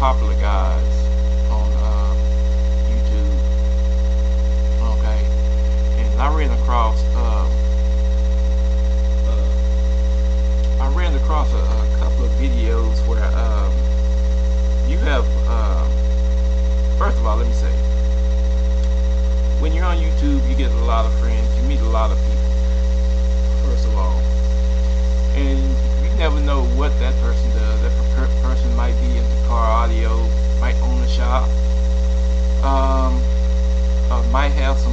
popular guys on YouTube. Okay, and I ran across a couple of videos where you have first of all, let me say, when you're on YouTube, you get a lot of friends, you meet a lot of people, first of all, and you never know what that person does. That person might be into car audio, might own a shop, might have some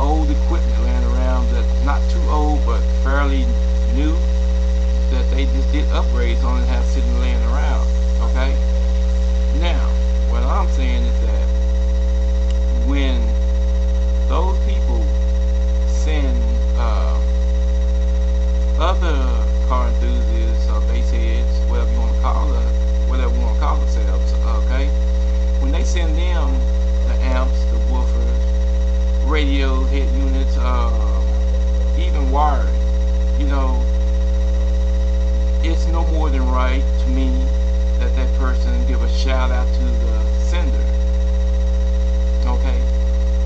old equipment laying around that's not too old but fairly new, that they just did upgrades on and have sitting laying around. Okay, now what I'm saying is that when those people send other car enthusiasts or baseheads, whatever you want to call themselves, okay, when they send them the amps, the woofers, radio head units, even wiring, you know, it's no more than right to me that that person give a shout out to the sender. Okay,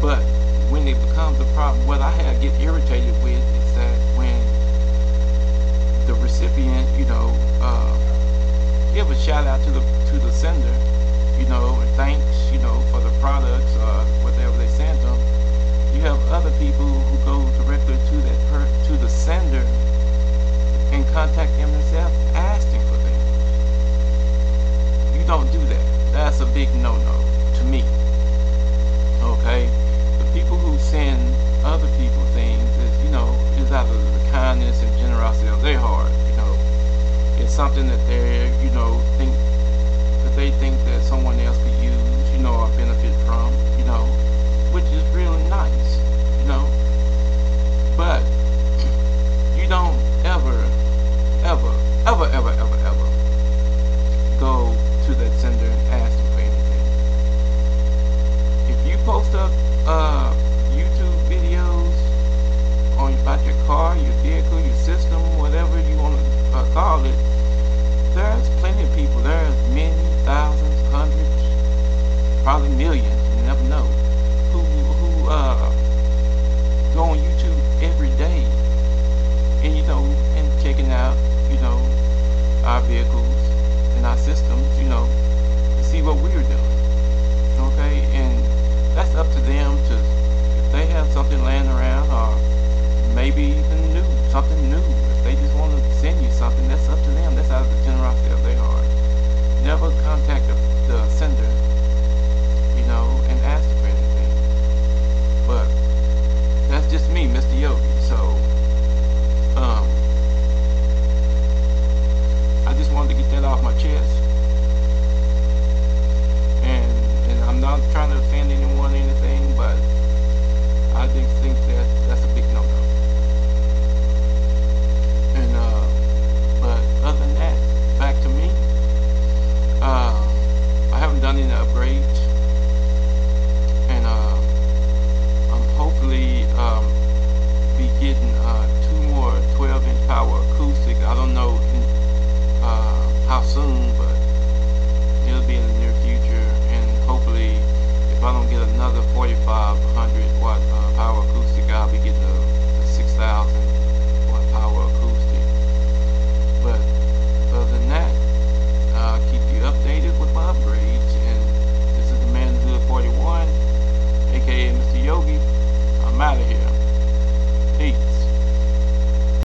but when it becomes a problem, what I have get irritated with is that when the recipient, you know, give a shout out to the sender, you know, and thanks, you know, for the products or whatever they sent them, you have other people who go directly to that the sender and contact them themselves asking for them. Don't do that. That's a big no-no to me. Okay, the people who send other people things is, you know, is out of the kindness and generosity of their heart. You know, it's something that they, you know, think that they think that someone else could use, you know, or benefit from, you know, which is really nice, you know. But you don't ever go to that sender and ask them for anything. If you post up YouTube videos on about your car, your vehicle, your system, whatever you want to call it, there's plenty of people. There's many thousands, hundreds, probably millions, you never know, who go on YouTube every day and, you know, and checking out, you know, our vehicles in our systems, you know, to see what we're doing. Okay, and that's up to them to, if they have something laying around, or maybe even new, something new, if they just want to send you something, that's up to them. That's out of the generosity of their heart. Never contact the sender, you know, and ask them for anything. But that's just me, Mr. Yogi. So I just wanted to get that off my chest, and I'm not trying to offend anyone or anything, but I just think that that's a big no-no. And but other than that, back to me. I haven't done any upgrades, and I'm hopefully be getting 2 more 12-inch Power Acoustics. I don't know how soon, but it'll be in the near future, and hopefully if I don't get another 4500 watt Power Acoustic, I'll be getting a 6000 watt Power Acoustic. But other than that, I'll keep you updated with my upgrades, and this is the Man Hood 41, aka Mr. Yogi. I'm out of here. Peace.